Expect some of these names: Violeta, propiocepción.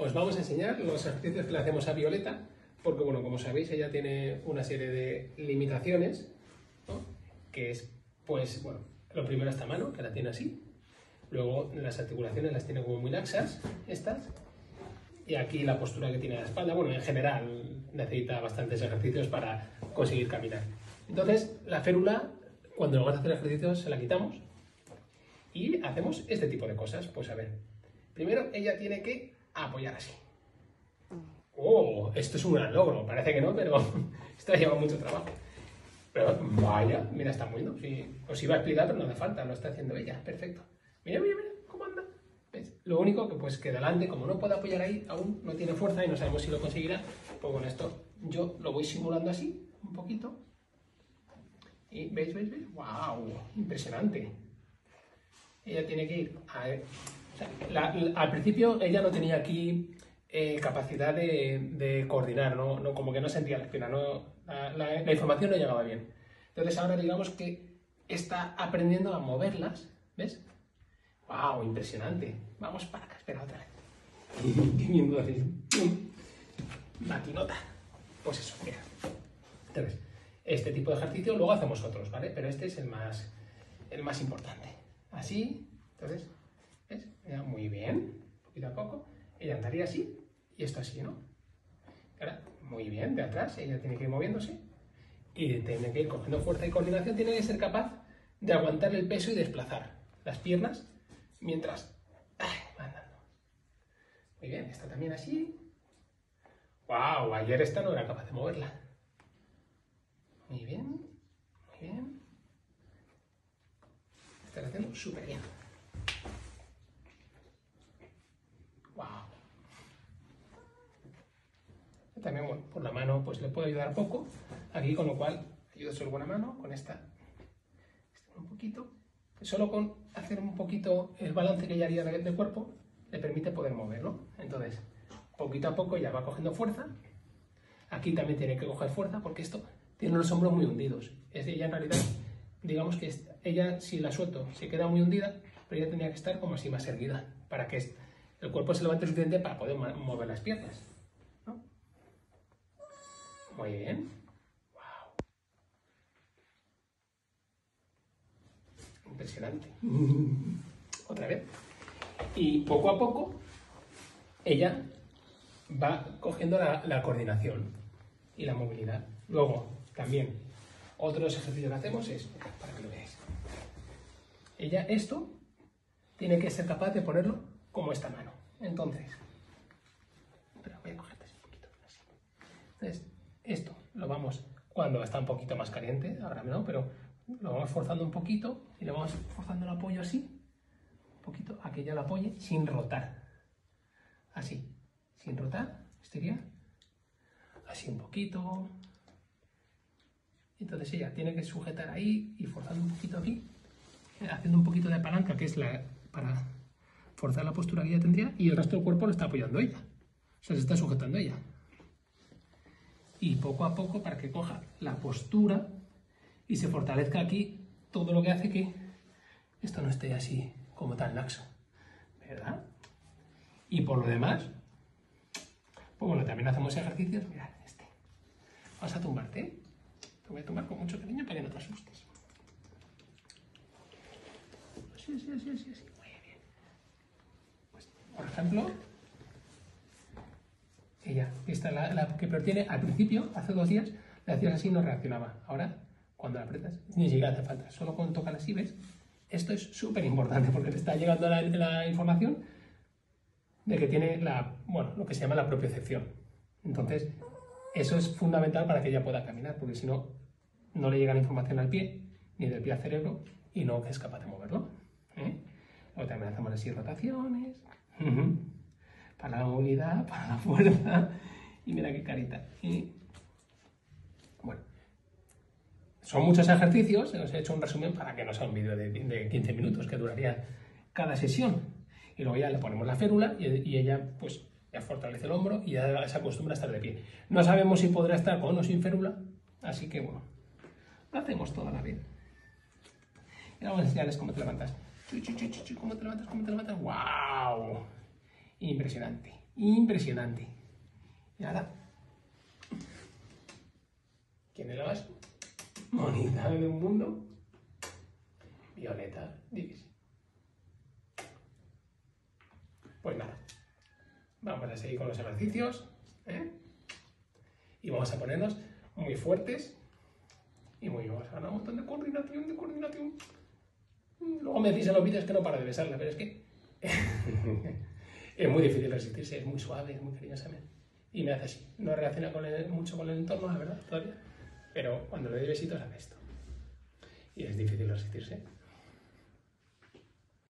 Os vamos a enseñar los ejercicios que le hacemos a Violeta, porque bueno, como sabéis, ella tiene una serie de limitaciones, ¿no? Que es, pues, bueno, lo primero esta mano, que la tiene así, luego las articulaciones las tiene como muy laxas, estas, y aquí la postura que tiene la espalda. Bueno, en general necesita bastantes ejercicios para conseguir caminar. Entonces, la férula, cuando vamos a hacer ejercicios, se la quitamos y hacemos este tipo de cosas. Pues a ver, primero ella tiene que apoyar así. ¡Oh! Esto es un gran logro, parece que no, pero esto lleva mucho trabajo. Pero vaya, mira, está moviendo. Sí, os iba a explicar, pero no hace falta, lo está haciendo ella, perfecto. Mira, mira, mira, cómo anda. ¿Ves? Lo único que pues que delante, como no puede apoyar ahí, aún no tiene fuerza y no sabemos si lo conseguirá, pues con esto yo lo voy simulando así, un poquito. Y ¿veis, veis, veis? ¡Wow! Impresionante. Ella tiene que ir a... O sea, al principio ella no tenía aquí capacidad de coordinar, ¿no? Como que no sentía la espina, la información no llegaba bien. Entonces ahora digamos que está aprendiendo a moverlas, ¿ves? ¡Wow! Impresionante. Vamos para acá, espera otra vez. ¡Qué miedo haces! Maquinota. Pues eso, mira. Entonces, este tipo de ejercicio, luego hacemos otros, ¿vale? Pero este es el más importante. Así, entonces, ¿ves? Muy bien, poquito a poco. Ella andaría así y esto así, ¿no? Ahora, muy bien, de atrás, ella tiene que ir moviéndose y tiene que ir cogiendo fuerza y coordinación. Tiene que ser capaz de aguantar el peso y desplazar las piernas mientras va andando. Muy bien, esta también así. ¡Wow! Ayer esta no era capaz de moverla. Muy bien, muy bien. Está haciendo súper bien. ¡Wow! También, bueno, por la mano pues le puedo ayudar poco aquí, con lo cual ayudo solo con la mano, con esta un poquito. Solo con hacer un poquito el balance que ella haría del cuerpo le permite poder moverlo. Entonces, poquito a poco ya va cogiendo fuerza. Aquí también tiene que coger fuerza porque esto... tiene los hombros muy hundidos. Es decir, ella en realidad, digamos que ella, si la suelto, se queda muy hundida, pero ella tenía que estar como así más erguida, para que el cuerpo se levante suficiente para poder mover las piernas, ¿no? Muy bien. ¡Wow! Impresionante. Otra vez. Y poco a poco, ella va cogiendo la coordinación y la movilidad. Luego, también, otro de los ejercicios que hacemos es, para que lo veáis, ella esto tiene que ser capaz de ponerlo como esta mano. Entonces, pero voy a cogerte un poquito así. Entonces, esto lo vamos, cuando está un poquito más caliente, ahora no, pero lo vamos forzando un poquito y le vamos forzando el apoyo así, un poquito, a que ella lo apoye sin rotar. Así, sin rotar, estaría así un poquito... Entonces ella tiene que sujetar ahí y forzando un poquito aquí, haciendo un poquito de palanca, que es para forzar la postura que ella tendría, y el resto del cuerpo lo está apoyando ella. O sea, se está sujetando ella. Y poco a poco, para que coja la postura y se fortalezca aquí, todo lo que hace que esto no esté así como tan laxo, ¿verdad? Y por lo demás, pues bueno, también hacemos ejercicios. Mirad, este. Vas a tumbarte, ¿eh? Voy a tomar con mucho cariño para que no te asustes. Sí, sí, sí, sí, sí. Muy bien. Pues, por ejemplo, ella, esta la que pertiene al principio, hace 2 días, la hacías así y no reaccionaba. Ahora, cuando la apretas, ni siquiera hace falta. Solo con tocar así, ¿ves? Esto es súper importante porque te está llegando la información de que tiene lo que se llama la propiocepción. Entonces, eso es fundamental para que ella pueda caminar, porque si no, no le llega la información al pie, ni del pie al cerebro, y no es capaz de moverlo. O también hacemos así rotaciones, para la movilidad, para la fuerza, y mira qué carita. Bueno, son muchos ejercicios, os he hecho un resumen para que no sea un vídeo de 15 minutos que duraría cada sesión. Y luego ya le ponemos la férula y ella pues... ya fortalece el hombro y ya se acostumbra a estar de pie. No sabemos si podrá estar con o sin férula, así que bueno, lo hacemos toda la vida. Y ahora vamos a enseñarles cómo te levantas. Cómo te levantas, cómo te levantas. ¡Wow! Impresionante. Impresionante. Y ahora, ¿quién es la más bonita del mundo? Violeta Davis. Pues nada, vamos a seguir con los ejercicios, ¿eh? Y vamos a ponernos muy fuertes y muy, vamos a ganar un montón de coordinación, Luego me decís en los vídeos que no paro de besarla, pero es que es muy difícil resistirse, es muy suave, es muy cariñosa. Y me hace así, no relaciona mucho con el entorno, la verdad, todavía, pero cuando le doy besitos hace esto. Y es difícil resistirse.